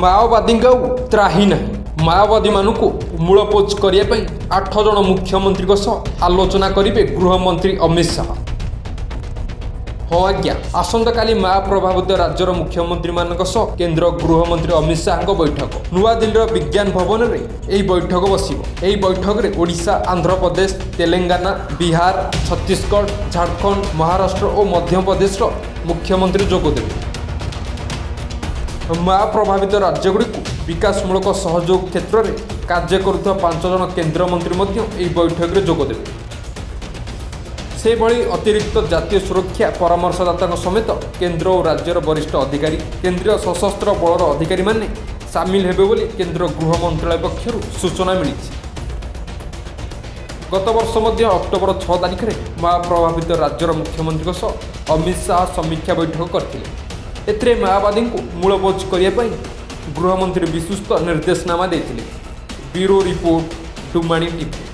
माओवादी त्राही ना माओवादी मानू मूलपोच करने 8 जन मुख्यमंत्री सह आलोचना करेंगे गृहमंत्री अमित शाह। हाँ आज्ञा आसंता काली माओ प्रभावित राज्यर मुख्यमंत्री मानक सह केन्द्र गृहमंत्री अमित शाह बैठक नुआ दिल्ली विज्ञान भवन में यह बैठक बसिबो। एही बैठक रे ओडिशा आंध्र प्रदेश तेलंगाना बिहार छत्तीसगढ़ झारखंड महाराष्ट्र और मध्य प्रदेश मुख्यमंत्री जोगदेवे। माओ प्रभावित राज्यगुड़ी विकासमूलक सहयोग क्षेत्र में कार्य करुवा 5 जन केन्द्रमंत्री बैठक में जोगदेवे। से भली अतिरिक्त जातीय सुरक्षा परामर्शदाता समेत केन्द्र और राज्यर वरिष्ठ अधिकारी केन्द्रीय सशस्त्र बलर अधिकारी माने सामिल हेबे बोली केन्द्र गृह मंत्रालय पक्ष सूचना मिली। गत वर्ष मध्य अक्टोबर 6 तारिख में माओ प्रभावित राज्यर मुख्यमंत्री सह अमित शाह समीक्षा बैठक करते। एथरे माओवादी मूलपोच करने गृहमंत्री विस्तृत निर्देशनामा देथिले। ब्यूरो रिपोर्ट डुमाणी टीवी।